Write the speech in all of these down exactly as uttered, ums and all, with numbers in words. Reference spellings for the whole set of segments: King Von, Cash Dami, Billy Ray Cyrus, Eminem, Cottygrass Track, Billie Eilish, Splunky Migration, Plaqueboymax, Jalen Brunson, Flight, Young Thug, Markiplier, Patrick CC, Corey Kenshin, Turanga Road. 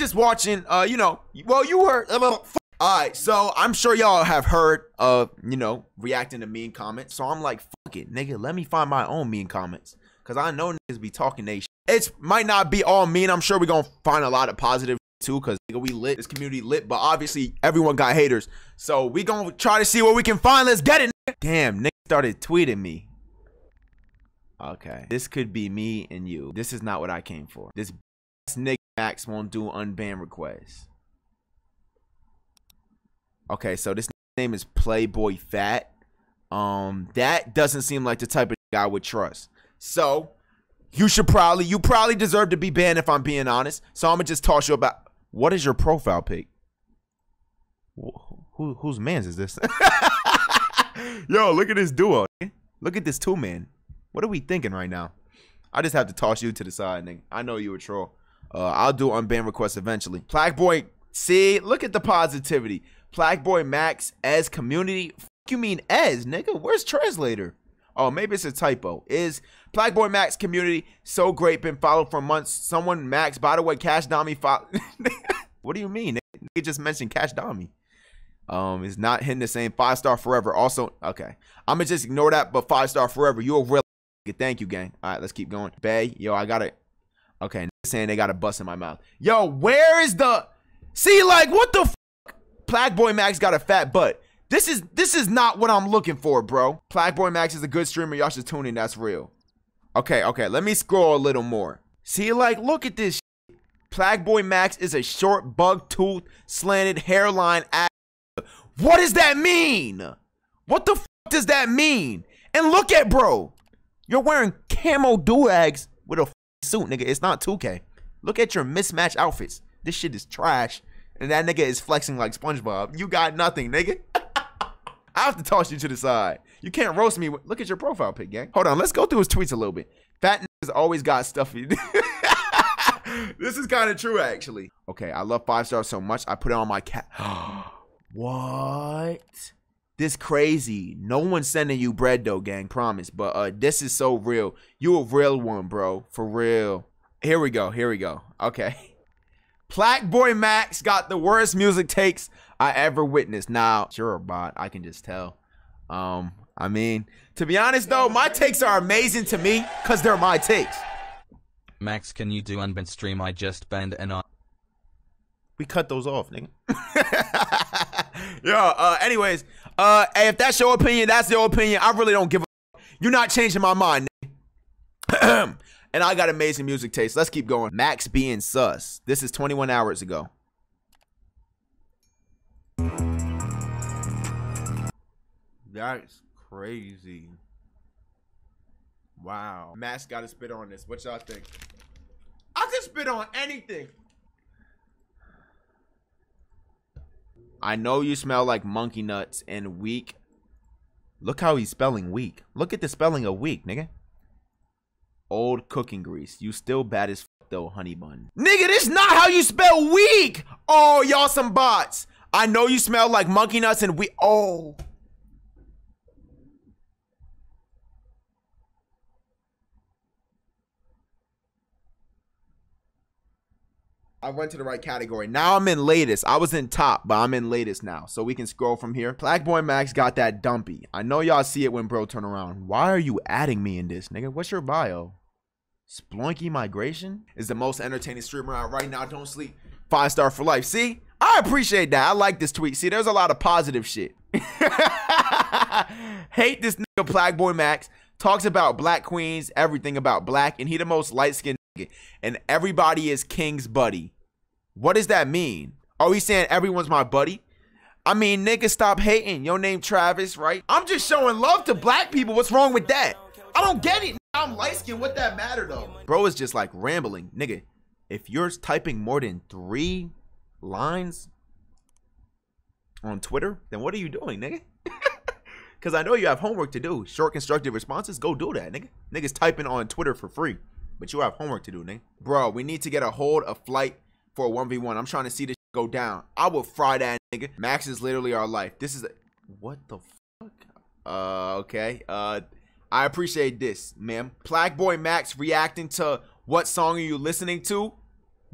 just watching, uh, you know, well, you were. All right, so I'm sure y'all have heard of, you know, reacting to mean comments. So I'm like, fuck it, nigga, let me find my own mean comments. Because I know niggas be talking they shit. It might not be all mean. I'm sure we're going to find a lot of positive too, because we lit, this community lit, but obviously everyone got haters. So we gonna try to see what we can find. Let's get it, nigga. Damn, nigga started tweeting me. Okay, this could be me and you. This is not what I came for. This nigga Max won't do unban requests. Okay, so this name is Playboy Fat. Um, that doesn't seem like the type of guy I would trust. So you should probably, you probably deserve to be banned if I'm being honest. So I'm gonna just toss you about. What is your profile pic? Who, whose man's is this? Yo, look at this duo. Look at this two man. What are we thinking right now? I just have to toss you to the side, nigga. I know you a troll. Uh, I'll do unban requests eventually. Plaqueboy, see, look at the positivity. Plaqueboymax as community. Fuck you mean as, nigga? Where's translator? Oh, maybe it's a typo. Is Plaqueboymax community so great? Been followed for months. Someone Max. By the way, Cash Dami. What do you mean? Nigga just mentioned Cash Dami. Um, it's not hitting the same five star forever. Also, okay, I'm gonna just ignore that. But five star forever. You a real nigga. Thank you, gang. All right, let's keep going. Bay, yo, I got it. Okay, saying they got a bust in my mouth. Yo, where is the? See, like, what the? Fuck? Plaqueboymax got a fat butt. This is this is not what I'm looking for, bro. Plaqueboymax is a good streamer. Y'all should tune in. That's real. Okay, okay. Let me scroll a little more. See, like, look at this. Plaqueboymax is a short, bug-toothed, slanted hairline ass. What does that mean? What the f does that mean? And look at bro. You're wearing camo do-rags with a f suit, nigga. It's not two K. Look at your mismatched outfits. This shit is trash. And that nigga is flexing like SpongeBob. You got nothing, nigga. I have to toss you to the side. You can't roast me. Look at your profile pic, gang. Hold on, let's go through his tweets a little bit. Fat niggas always got stuffy. This is kind of true, actually. Okay, I love five stars so much, I put it on my cat. What? This crazy. No one's sending you bread, though, gang. Promise. But uh, this is so real. You a real one, bro. For real. Here we go. Here we go. Okay. Plaqueboymax got the worst music takes I ever witnessed. Now, you're a bot. I can just tell. Um, I mean, to be honest though, my takes are amazing to me because they're my takes. Max, can you do unban stream? I just banned and I. We cut those off, nigga. Yo, uh, anyways, uh, hey, if that's your opinion, that's your opinion. I really don't give a. You're not changing my mind, nigga. And I got amazing music taste. Let's keep going. Max being sus. This is twenty-one hours ago. That's crazy. Wow. Max got to spit on this. What y'all think? I can spit on anything. I know you smell like monkey nuts and weak. Look how he's spelling weak. Look at the spelling of weak, nigga. Old cooking grease. You still bad as f though, honey bun. Nigga, this not how you spell weak. Oh, y'all some bots. I know you smell like monkey nuts and we. Oh. I went to the right category. Now I'm in latest. I was in top, but I'm in latest now. So we can scroll from here. Plaqueboymax got that dumpy. I know y'all see it when bro turn around. Why are you adding me in this, nigga? What's your bio? Splunky Migration is the most entertaining streamer out right now. Don't sleep. Five star for life. See, I appreciate that. I like this tweet. See, there's a lot of positive shit. Hate this nigga Plaqueboymax. Talks about black queens, everything about black, and he the most light-skinned nigga. And everybody is King's buddy. What does that mean? Are we saying everyone's my buddy? I mean, nigga, stop hating. Your name Travis, right? I'm just showing love to black people. What's wrong with that? I don't get it. I'm light-skinned. What that matter, though? Bro is just like rambling. Nigga, if you're typing more than three lines on Twitter, then what are you doing, nigga? Because I know you have homework to do. Short constructive responses, go do that, nigga. Niggas typing on Twitter for free. But you have homework to do, nigga. Bro, we need to get a hold of Flight for a one v one. I'm trying to see this go down. I will fry that, nigga. Max is literally our life. This is a... What the fuck? Uh, okay. Uh, I appreciate this, ma'am. Plaqueboymax reacting to what song are you listening to?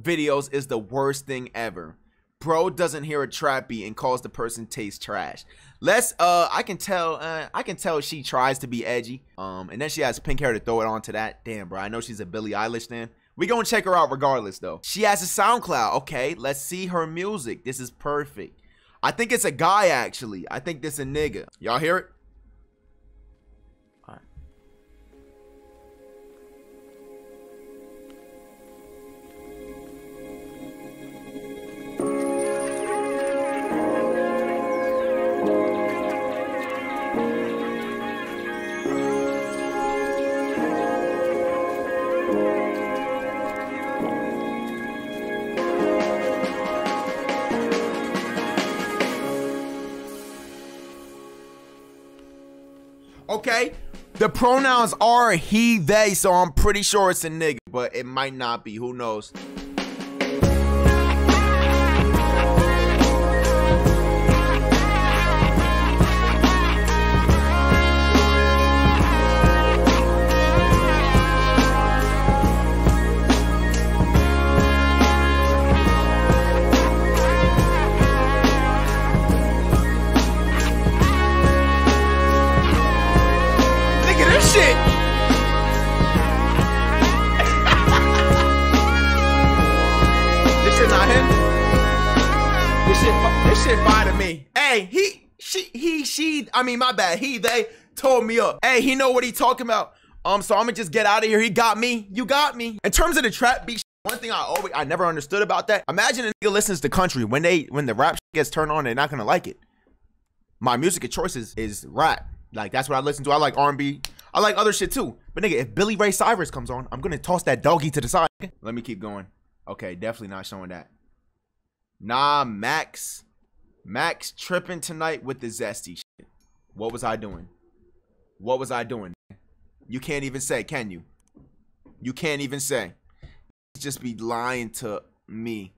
videos is the worst thing ever. Bro doesn't hear a trap beat and calls the person taste trash. Let's uh I can tell uh I can tell she tries to be edgy. Um and then she has pink hair to throw it on to that. Damn, bro, I know she's a Billie Eilish fan. We gonna check her out regardless though. She has a SoundCloud. Okay, let's see her music. This is perfect. I think it's a guy actually. I think this a nigga. Y'all hear it? Okay, the pronouns are he, they, so I'm pretty sure it's a nigga, but it might not be. Who knows? I mean, my bad. He, they told me up. Hey, he know what he talking about. Um, so I'm gonna just get out of here. He got me. You got me. In terms of the trap beat, one thing I always, I never understood about that. Imagine a nigga listens to country. When they, when the rap gets turned on, they're not gonna like it. My music of choice is, is rap. Like, that's what I listen to. I like R and B. I like other shit too. But nigga, if Billy Ray Cyrus comes on, I'm gonna toss that doggy to the side. Let me keep going. Okay, definitely not showing that. Nah, Max. Max tripping tonight with the zesty shit. What was I doing? What was I doing? You can't even say, can you? You can't even say. Just be lying to me.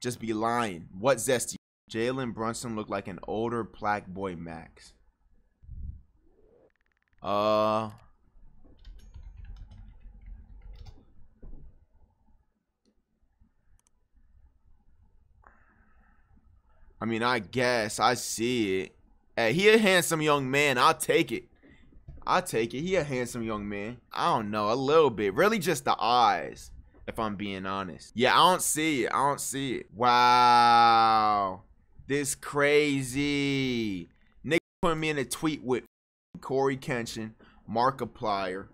Just be lying. What zesty? Jalen Brunson looked like an older Plaqueboymax. Uh. I mean, I guess I see it. Hey, he a handsome young man. I'll take it. I'll take it. He a handsome young man. I don't know. A little bit. Really just the eyes, if I'm being honest. Yeah, I don't see it. I don't see it. Wow. This crazy. Nigga put me in a tweet with Corey Kenshin, Markiplier.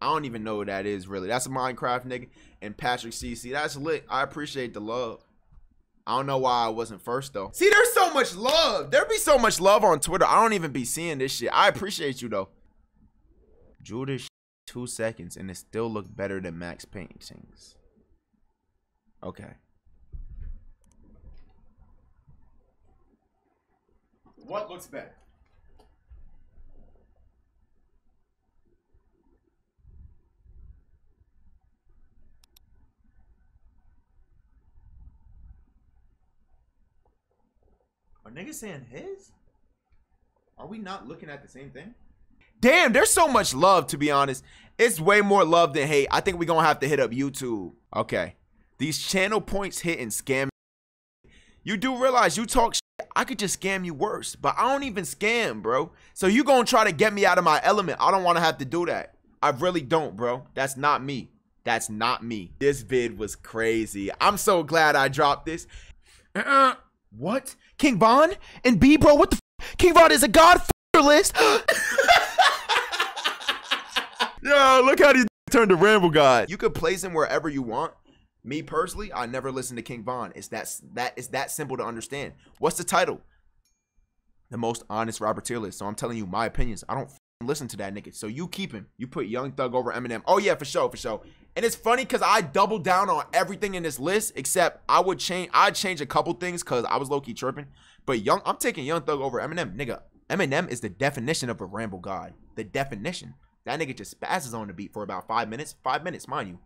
I don't even know who that is, really. That's a Minecraft nigga. And Patrick C C. That's lit. I appreciate the love. I don't know why I wasn't first though. See, there's so much love. There be so much love on Twitter. I don't even be seeing this shit. I appreciate you though. Drew this shit two seconds and it still looked better than Max paintings. Okay. What looks better? Are niggas saying his? Are we not looking at the same thing? Damn, there's so much love, to be honest. It's way more love than hate. I think we're gonna have to hit up YouTube. Okay. These channel points hitting scam. You do realize you talk shit, I could just scam you worse, but I don't even scam, bro. So you gonna try to get me out of my element. I don't wanna have to do that. I really don't, bro. That's not me. That's not me. This vid was crazy. I'm so glad I dropped this. Uh-uh. What? King Von and B, bro, what the f? King Von is a god f***er list. Yo, look how he turned to Ramble God. You could place him wherever you want. Me personally, I never listen to King Von. It's that, that, it's that simple to understand. What's the title? The most honest Robert tier list. So I'm telling you my opinions. I don't f***ing listen to that nigga. So you keep him. You put Young Thug over Eminem. Oh yeah, for sure, for sure. And it's funny because I doubled down on everything in this list, except I would change, I'd change a couple things because I was low-key tripping. But young, I'm taking Young Thug over Eminem. Nigga, Eminem is the definition of a ramble god. The definition. That nigga just spazzes on the beat for about five minutes. Five minutes, mind you.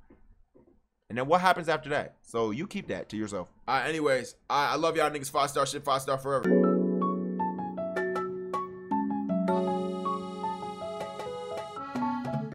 And then what happens after that? So you keep that to yourself. All right, anyways, I, I love y'all niggas. Five star shit, five star forever.